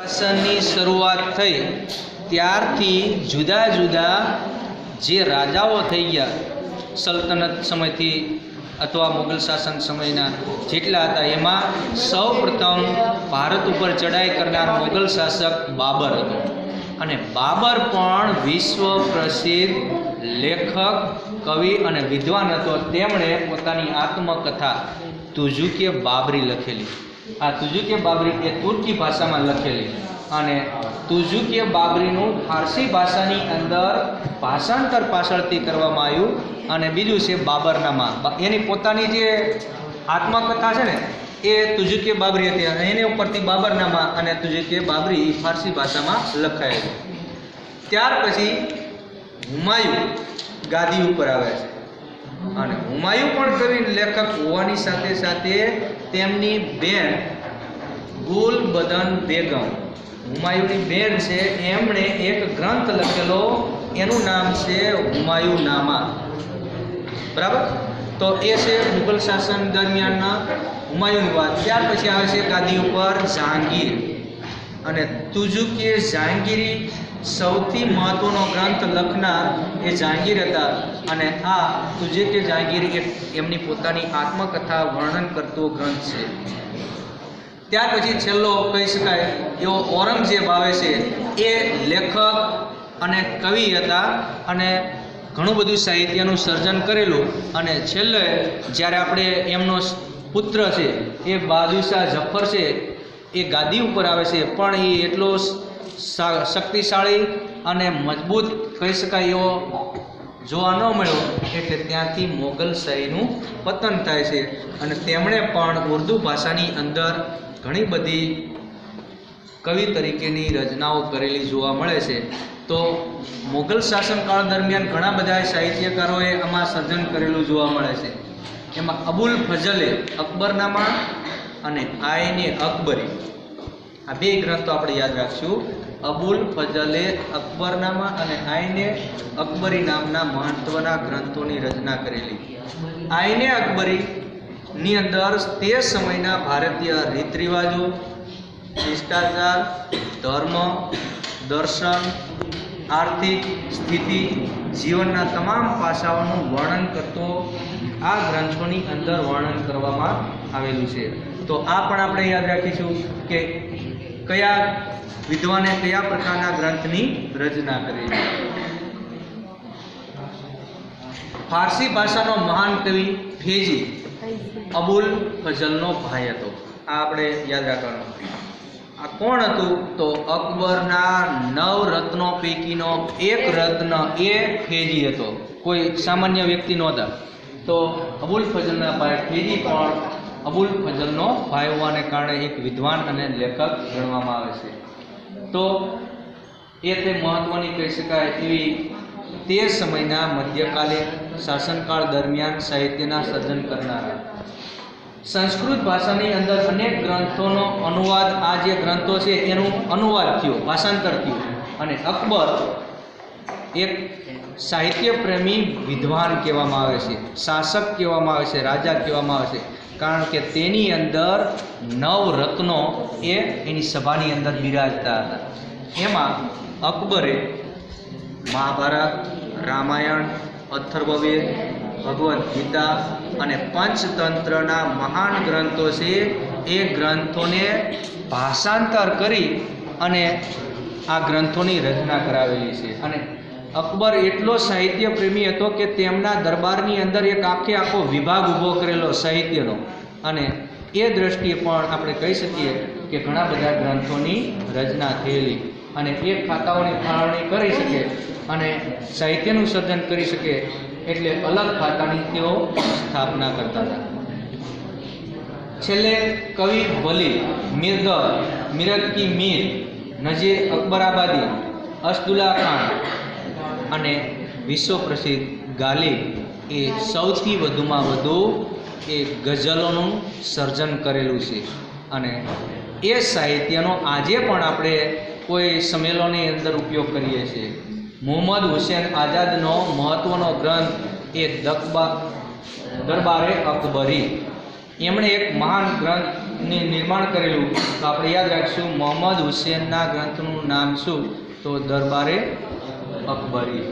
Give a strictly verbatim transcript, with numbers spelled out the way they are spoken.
શાસનની શરૂઆત થઈ ત્યારથી જુદા જુદા જે રાજાઓ થઈ ગયા સલ્તનત સમયથી अथवा मुगल शासन समयना जेटला हता एमां सौ प्रथम भारत पर चढ़ाई करनार मुगल शासक बाबर हतो अने बाबर पण विश्व प्रसिद्ध लेखक कवि अने विद्वान हतो। तेमणे पोतानी आत्मकथा तुजुक-ए-बाबरी लखेली। आ तुजुक-ए-बाबरी ए तुर्की भाषा में लखेली अने तुजुक-ए-बाबरीनु फारसी भाषानी अंदर भाषांतर पाछळथी करवामां आव्युं अने बीजुं छे बाबरनामा। एनी पोतानी जे आत्मकथा छे ने ए तुजुक-ए-बाबरी हती अने एनी उपरथी बाबरनामा अने तुजुक-ए-बाबरी फारसी भाषामां लखायेल। त्यार पछी हुमायूं गादी उपर आवे छे अने हुमायूं पण कवि लेखक होवानी साथे साथे तेमनी बेन गुलबदन बेगम हुमायूनी बेन से एमने एक ग्रंथ लखेलो एनु नाम से हुमायून्नामा। बराबर तो ए से मुगल शासन दरमियान हुमायूनवाद। त्यार पछी आवे छे गादी उपर जहांगीर अने तुजुक-ए-जहांगीरी सौथी महत्वनो ग्रंथ लखनार ए जहांगीर हता अने आ तुजुक-ए-जहांगीरी एमनी पोतानी आत्मकथा वर्णन करतो ग्रंथ छे। त्यार पछी छेल्लो कही शकाय एवो औरंगजेब आवे छे। ए लेखक अने कवि हता अने घणुं बधुं साहित्यनुं सर्जन करेलुं अने छेल्ले ज्यारे आपणे एमनो पुत्र छे ए बहादुर शाह जफर छे ए गादी उपर आवे छे पण ए एटलो शक्तिशाળી अने मजबूत कही शकाय एवो જોવા ન મળ્યો એટલે ત્યાંથી મોગલ શાહીનું પતન થાય છે અને તેમણે પણ ઉર્દુ ભાષાની અંદર ઘણી બધી કવિ તરીકેની રચનાઓ કરેલી જોવા મળે છે। તો મોગલ શાસનકાળ દરમિયાન ઘણા બધા સાહિત્યકારોએ આમાં સર્જન કરેલું જોવા મળે છે। એમાં અબુલ ફઝલે અકબરનામા અને આઈને અકબરી આ બે ગ્રંથો આપણે યાદ રાખશું। अबुल फजले अकबरनामा अने आईने अकबरी नामना महत्वना ग्रंथों की रचना करेली। आईने अकबरी नी अंदर ते समयना भारतीय रीत रिवाजों शिष्टाचार धर्म दर्शन आर्थिक स्थिति जीवनना तमाम पासाओनुं वर्णन करतो आ ग्रंथों की अंदर वर्णन करवामां आवेलुं छे। तो आ पण आपणे याद राखीशुं के कया विद्वाने क्या प्रकारना ग्रंथनी रचना करेली। फारसी भाषानो महान कवि फैजी अबुल फजलनो भाई हतो। आ आपणे याद राखवानुं। आ कोण हतुं तो अकबरना नव रत्नो पैकीनो एक रत्न ए फैजी हतो। कोई सामान्य व्यक्ति नहोता। तो अबुल फजलना भाई फैजी पण अबुल फजलनो भाई होवाने कारणे एक विद्वान अने लेखक गणवामां आवे छे। तो ये महत्वनी कही शकाय एवी ते समयना मध्यकालीन शासनकाल दरमियान साहित्यना सर्जन करनारा। संस्कृत भाषानी अंदर अनेक ग्रंथोनो अनुवाद आ जे ग्रंथों छे एनु अनुवाद थयो भाषांतर थयुं अने अकबर एक साहित्य प्रेमी विद्वान कहेवामां आवे छे, शासक कहेवामां आवे छे, राजा कहेवामां आवे छे। कारण के तेनी अंदर नव रत्नों ए एनी सभानी अंदर बिराजता हता। एमां अकबरे महाभारत रामायण अथर्ववेद भगवद गीता अने पंचतंत्रना महान ग्रंथों से ए ग्रंथों ने भाषांतर करी अने आ ग्रंथों की रचना करावेली छे। अने अकबर एटलो साहित्य प्रेमी हतो के तेमना दरबारनी अंदर एक आखे आखो विभाग ऊभो करेलो साहित्यनो अने ए दृष्टिए पण आपणे कही सकीए के घणा बधा ग्रंथोनी रचना थयेली अने ए खाताओनी फाळवणी करी शके अने साहित्यनुं सर्जन करी शके एटले अलग खातानी तेओ स्थापना करता हता। छेल्ले कवि वली मिर्दर मिरत की मीर नजीर अकबराबादी असदुल्ला खान अने विश्व प्रसिद्ध गालिब ए सौथी वधुमां वधु ए गजलोनुं सर्जन करेलुं छे अने ए साहित्यनो आजे पण आपणे कोई सम्मेलननी अंदर उपयोग करीए छे। मोहम्मद हुसैन आजादनो महत्वनो ग्रंथ ए दरबार दरबारे-ए-अकबरी एमणे एक महान ग्रंथ ને નિર્માણ કરેલું, તો આપણે યાદ રાખશું મોહમ્મદ હુસેનના ગ્રંથનું નામ શું, તો દરબારે અકબરી.